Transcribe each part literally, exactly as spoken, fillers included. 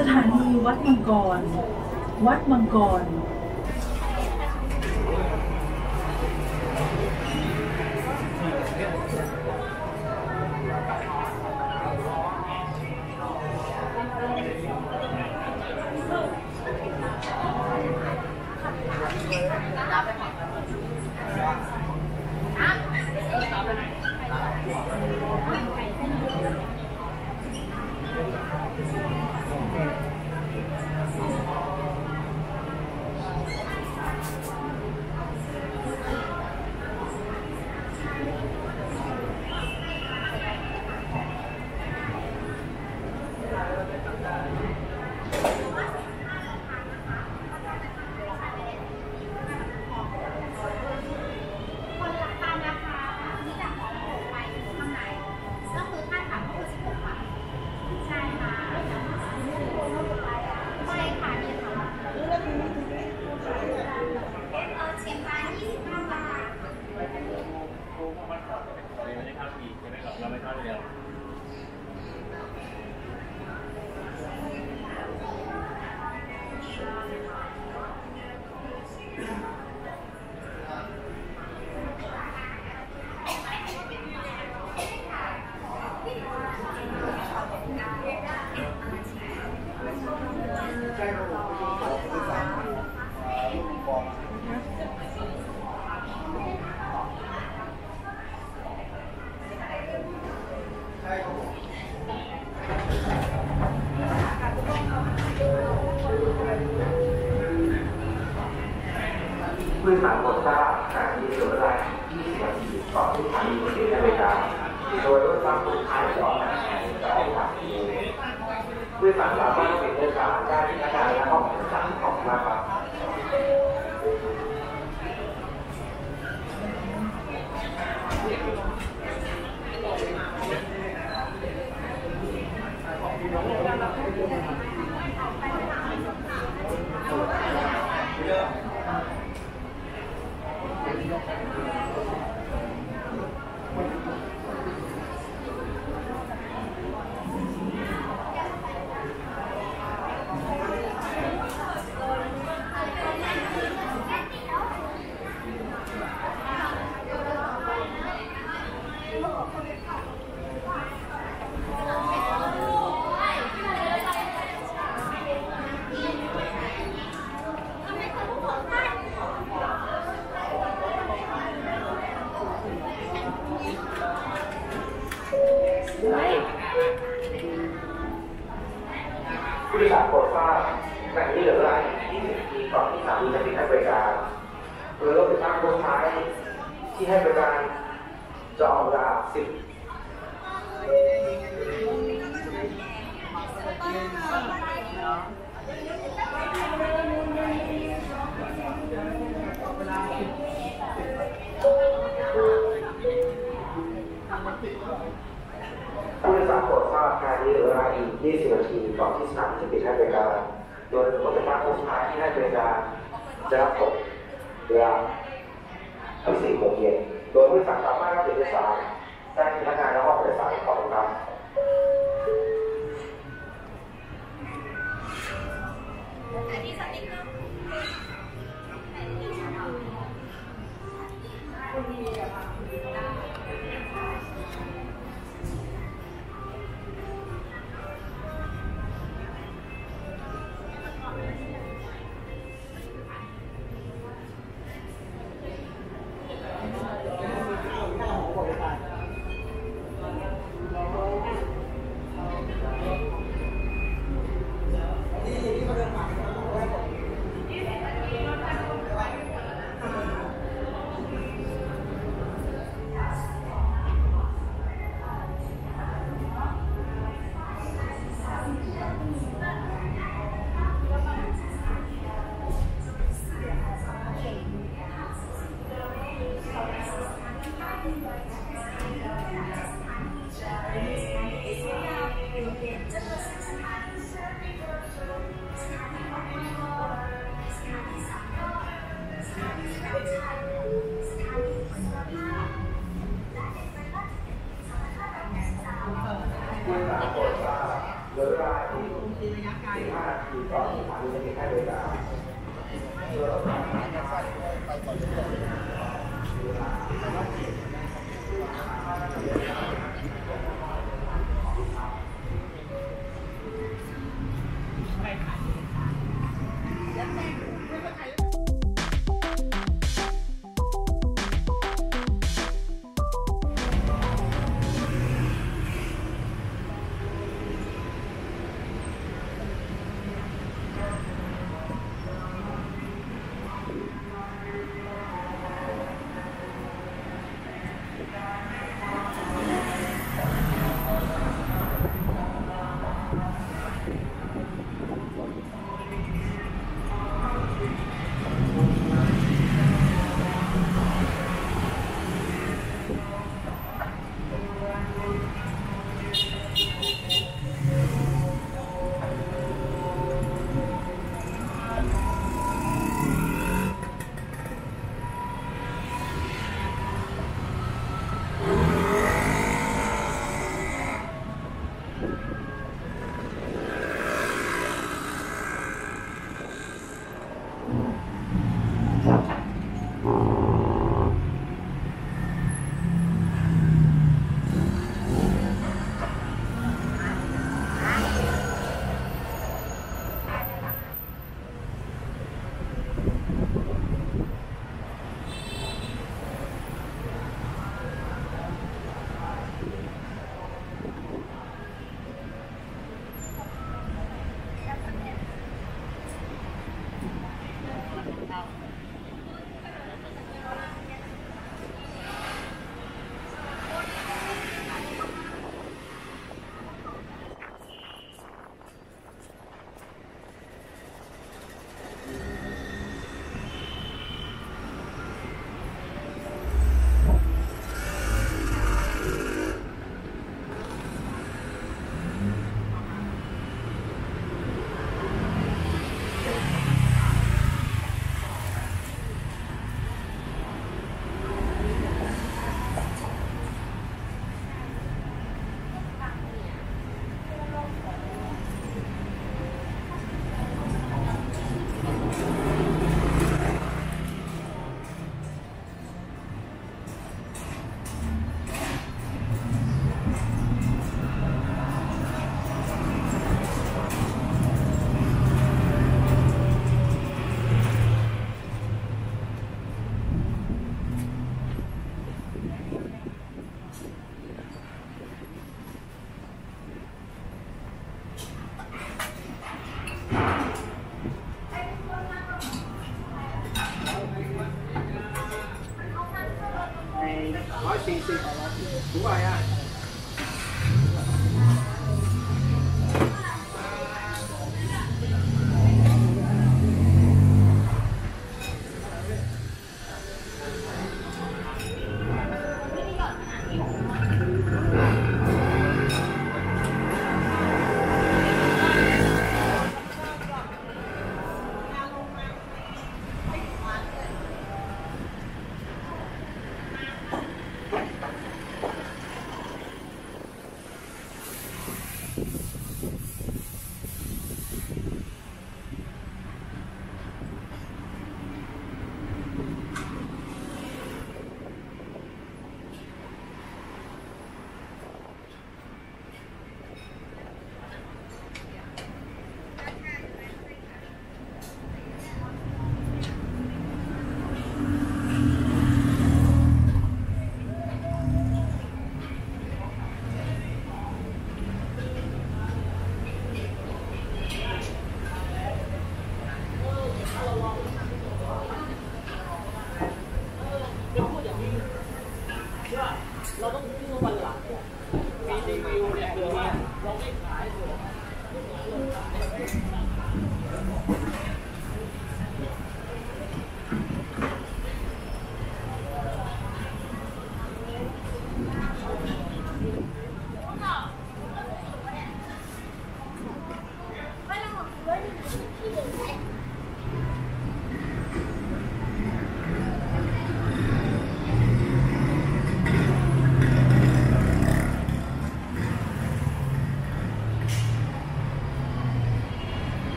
สถานีวัดมังกรวัดมังกรผู้สารกดทราบสถานีเรือรายที่เสียชีวิตต่อที่สถานีรถไฟในเวลาโดยรถบัสผู้ท้ายสองนัดจะออกจากที่ผู้สารสามารถเปลี่ยนเวลาได้ในขณะและห้องผู้สารของมาบังผู้สารกดทราบสถานีเรือรายที่เสียชีวิตต่อที่สถานีจะปิดให้บริการโดยรถไฟฟ้าผู้ท้ายที่ให้บริการจะออกเวลาสิบผู้โดยสารกดทราบสถานีเรือรายที่เสียชีวิตต่อที่สถานีจะปิดให้บริการโดยรถไฟฟ้าผู้ท้ายที่ให้บริการจะรับส่งเวลาสี่โมงเย็นโดยผู้โดยสารสามารถรับผู้โดยสารได้ที่พนักงานและห้องผู้โดยสารของเรา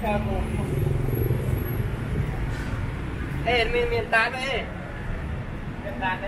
travel. Hey, I'm in Vietnam. Hey, Vietnam.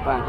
Thank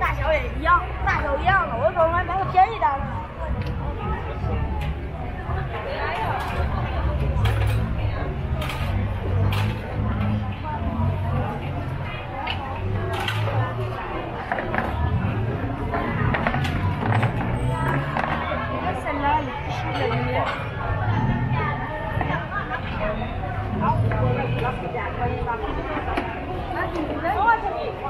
大小也一样，大小一样的，我总感觉便宜点的。 Thank you.